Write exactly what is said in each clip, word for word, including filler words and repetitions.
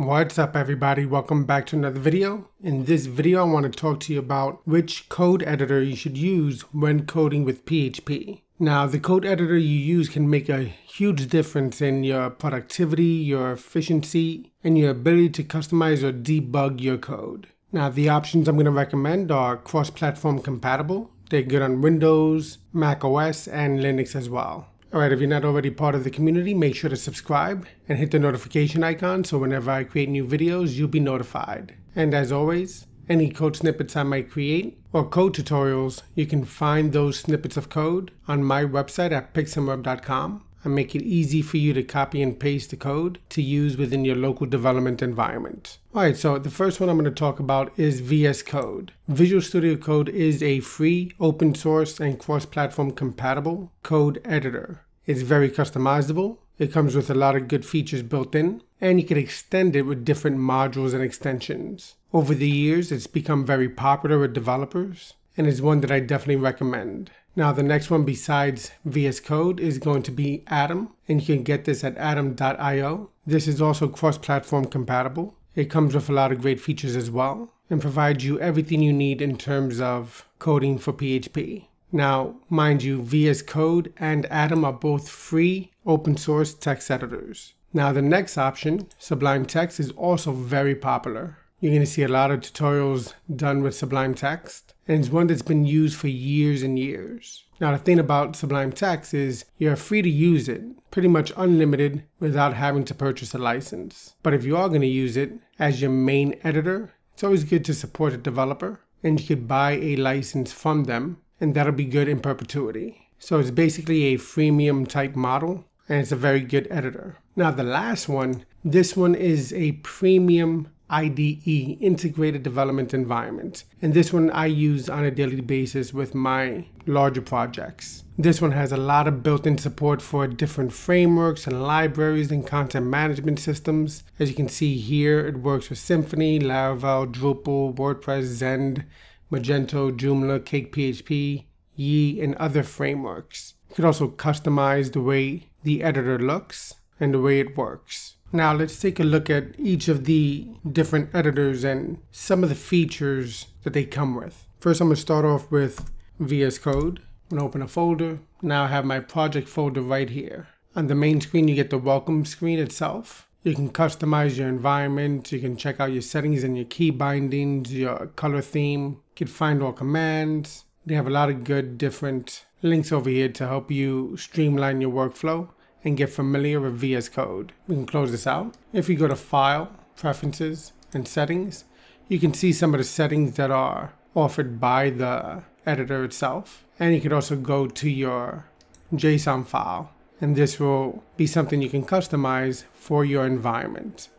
What's up everybody, welcome back to another video. In this video I want to talk to you about which code editor you should use when coding with P H P. Now the code editor you use can make a huge difference in your productivity, your efficiency, and your ability to customize or debug your code. Now the options I'm going to recommend are cross-platform compatible. They're good on Windows, Mac O S, and Linux as well. Alright, if you're not already part of the community, make sure to subscribe and hit the notification icon so whenever I create new videos, you'll be notified. And as always, any code snippets I might create or code tutorials, you can find those snippets of code on my website at pixem web dot com. I make it easy for you to copy and paste the code to use within your local development environment. Alright, so the first one I'm going to talk about is V S Code. Visual Studio Code is a free, open source, and cross-platform compatible code editor. It's very customizable, it comes with a lot of good features built in, and you can extend it with different modules and extensions. Over the years, it's become very popular with developers, and is one that I definitely recommend. Now the next one besides V S Code is going to be Atom, and you can get this at atom dot i o. This is also cross-platform compatible. It comes with a lot of great features as well, and provides you everything you need in terms of coding for P H P. Now, mind you, V S Code and Atom are both free, open source text editors. Now the next option, Sublime Text, is also very popular. You're going to see a lot of tutorials done with Sublime Text, and it's one that's been used for years and years. Now the thing about Sublime Text is you're free to use it, pretty much unlimited without having to purchase a license. But if you are going to use it as your main editor, it's always good to support a developer, and you could buy a license from them, and that'll be good in perpetuity. So it's basically a freemium type model, and it's a very good editor. Now the last one, this one is a premium I D E, Integrated Development Environment, and this one I use on a daily basis with my larger projects. This one has a lot of built-in support for different frameworks and libraries and content management systems. As you can see here, it works with Symfony, Laravel, Drupal, WordPress, Zend, Magento, Joomla, CakePHP, Yii, and other frameworks. You can also customize the way the editor looks and the way it works. Now let's take a look at each of the different editors and some of the features that they come with. First, I'm going to start off with V S Code. I'm going to open a folder. Now I have my project folder right here. On the main screen, you get the welcome screen itself. You can customize your environment. You can check out your settings and your key bindings, your color theme. You can find all commands. They have a lot of good different links over here to help you streamline your workflow and get familiar with V S Code. We can close this out. If you go to File, Preferences, and Settings, you can see some of the settings that are offered by the editor itself. And you can also go to your JSON file, and this will be something you can customize for your environment.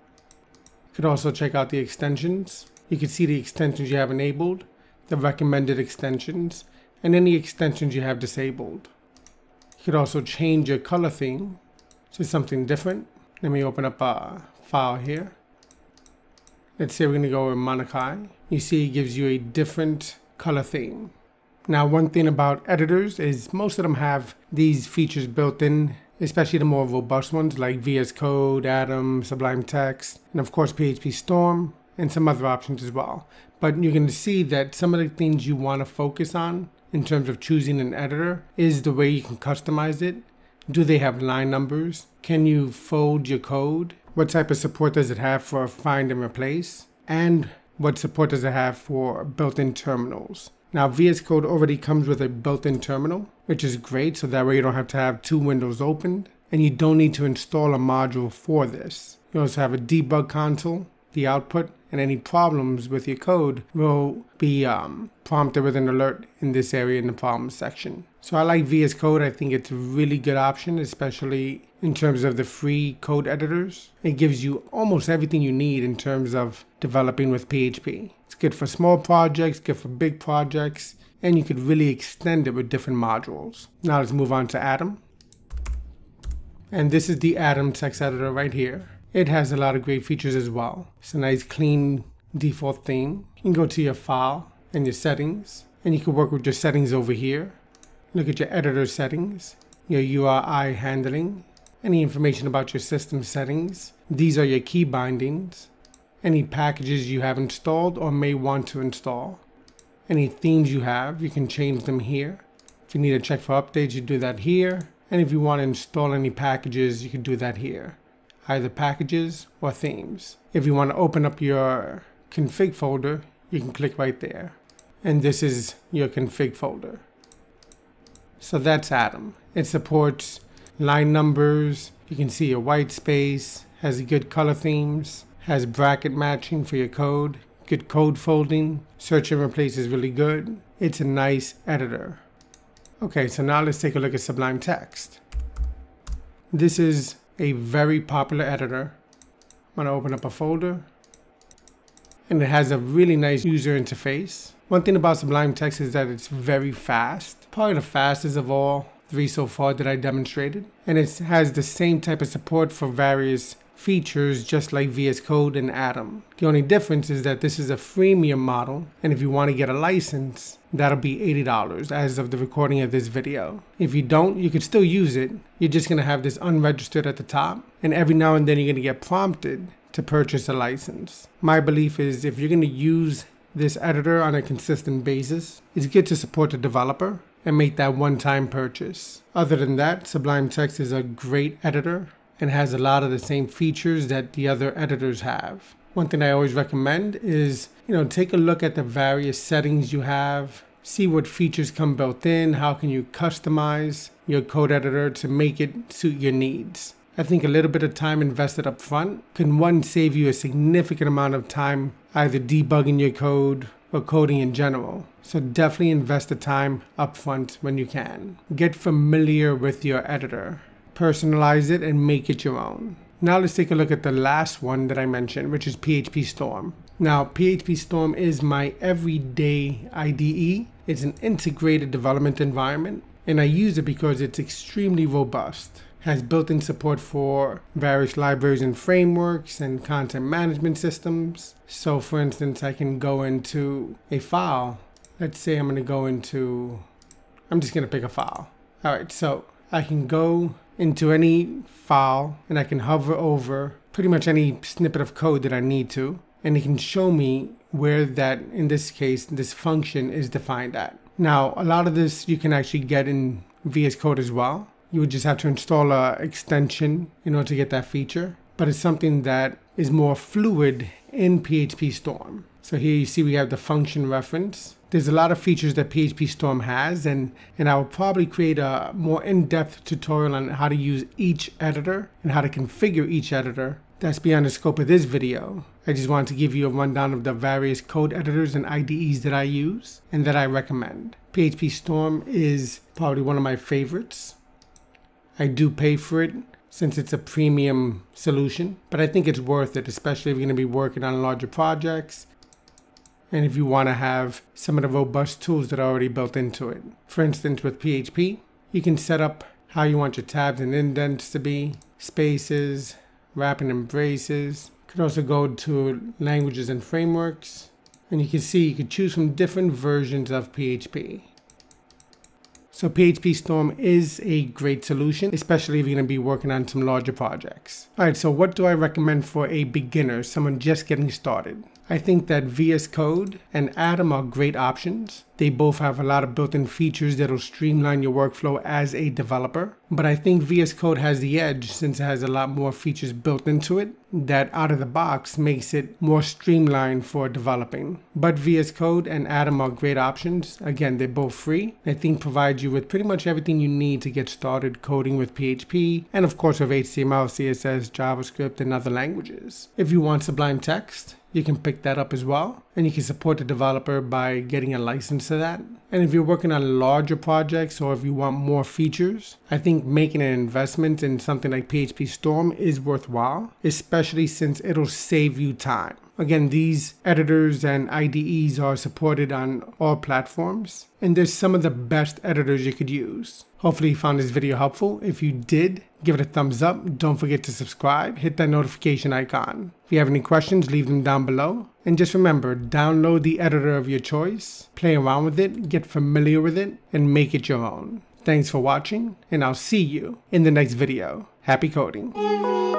You could also check out the extensions. You can see the extensions you have enabled, the recommended extensions, and any extensions you have disabled. You could also change your color theme to something different. Let me open up a file here. Let's say we're going to go with Monokai. You see it gives you a different color theme. Now one thing about editors is most of them have these features built in, especially the more robust ones like V S Code, Atom, Sublime Text, and of course P H P Storm, and some other options as well. But you're going to see that some of the things you want to focus on in terms of choosing an editor is the way you can customize it. Do they have line numbers? Can you fold your code? What type of support does it have for find and replace? And what support does it have for built-in terminals? Now V S Code already comes with a built-in terminal, which is great, so that way you don't have to have two windows opened, and you don't need to install a module for this. You also have a debug console, the output, and any problems with your code will be um, prompted with an alert in this area in the problems section. So I like V S Code. I think it's a really good option, especially in terms of the free code editors. It gives you almost everything you need in terms of developing with P H P. It's good for small projects, good for big projects, and you could really extend it with different modules. Now let's move on to Atom. And this is the Atom text editor right here. It has a lot of great features as well. It's a nice clean default theme. You can go to your file and your settings, and you can work with your settings over here. Look at your editor settings, your U R I handling, any information about your system settings, These are your key bindings, any packages you have installed or may want to install, any themes you have, you can change them here. If you need to check for updates, you do that here. And if you want to install any packages, you can do that here, either packages or themes. If you want to open up your config folder, you can click right there. And this is your config folder. So that's Atom. It supports line numbers. You can see your white space, has good color themes, has bracket matching for your code, good code folding, search and replace is really good. It's a nice editor. Okay, so now let's take a look at Sublime Text. This is a very popular editor. I'm gonna open up a folder. And it has a really nice user interface. One thing about Sublime Text is that it's very fast, probably the fastest of all three so far that I demonstrated. And it has the same type of support for various features just like V S Code and Atom. The only difference is that this is a freemium model, and if you want to get a license, that'll be eighty dollars as of the recording of this video. If you don't, you could still use it. You're just going to have this unregistered at the top, and every now and then you're going to get prompted to purchase a license. My belief is if you're going to use this editor on a consistent basis, it's good to support the developer and make that one-time purchase. Other than that, Sublime Text is a great editor and has a lot of the same features that the other editors have. One thing I always recommend is, you know, take a look at the various settings you have, see what features come built in, how can you customize your code editor to make it suit your needs. I think a little bit of time invested up front can one save you a significant amount of time either debugging your code or coding in general. So definitely invest the time up front when you can. Get familiar with your editor. Personalize it and make it your own. Now let's take a look at the last one that I mentioned, which is PHPStorm. Now PHPStorm is my everyday I D E. It's an integrated development environment, and I use it because it's extremely robust. Has built-in support for various libraries and frameworks and content management systems. So for instance, I can go into a file. Let's say I'm gonna go into, I'm just gonna pick a file. All right, so I can go into any file and I can hover over pretty much any snippet of code that I need to, and it can show me where that, in this case, this function is defined at. Now, a lot of this you can actually get in V S Code as well. You would just have to install an extension in order to get that feature, but it's something that is more fluid in PHPStorm. So here you see we have the function reference. There's a lot of features that PHPStorm has, and, and I will probably create a more in-depth tutorial on how to use each editor and how to configure each editor. That's beyond the scope of this video. I just wanted to give you a rundown of the various code editors and I D Es that I use and that I recommend. PHPStorm is probably one of my favorites. I do pay for it since it's a premium solution, but I think it's worth it, especially if you're going to be working on larger projects and if you want to have some of the robust tools that are already built into it. For instance, with P H P, you can set up how you want your tabs and indents to be, spaces, wrapping and braces. You could also go to languages and frameworks, and you can see you could choose from different versions of P H P. So PHPStorm is a great solution, especially if you're going to be working on some larger projects. All right, so what do I recommend for a beginner, someone just getting started? I think that V S Code and Atom are great options. They both have a lot of built-in features that will streamline your workflow as a developer. But I think V S Code has the edge since it has a lot more features built into it that out of the box makes it more streamlined for developing. But V S Code and Atom are great options. Again, they're both free. I think provide you with pretty much everything you need to get started coding with P H P and of course with H T M L, C S S, JavaScript, and other languages. If you want Sublime Text, you can pick that up as well, and you can support the developer by getting a license to that. And if you're working on larger projects or if you want more features, I think making an investment in something like PHPStorm is worthwhile, especially since it'll save you time. Again, these editors and I D Es are supported on all platforms, and they're some of the best editors you could use. Hopefully you found this video helpful. If you did, give it a thumbs up. Don't forget to subscribe. Hit that notification icon. If you have any questions, leave them down below. And just remember, download the editor of your choice, play around with it, get familiar with it, and make it your own. Thanks for watching, and I'll see you in the next video. Happy coding.